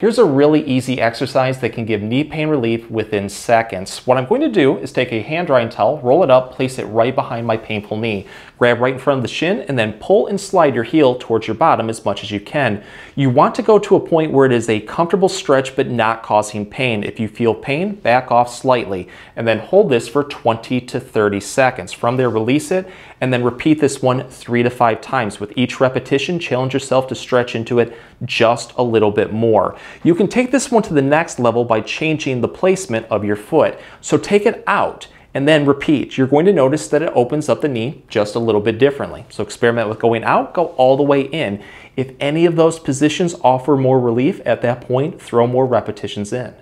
Here's a really easy exercise that can give knee pain relief within seconds. What I'm going to do is take a hand-drying towel, roll it up, place it right behind my painful knee. Grab right in front of the shin and then pull and slide your heel towards your bottom as much as you can. You want to go to a point where it is a comfortable stretch but not causing pain. If you feel pain, back off slightly and then hold this for 20 to 30 seconds. From there, release it and then repeat this one 3 to 5 times. With each repetition, challenge yourself to stretch into it just a little bit more. You can take this one to the next level by changing the placement of your foot. So take it out and then repeat. You're going to notice that it opens up the knee just a little bit differently. So experiment with going out, go all the way in. If any of those positions offer more relief at that point, throw more repetitions in.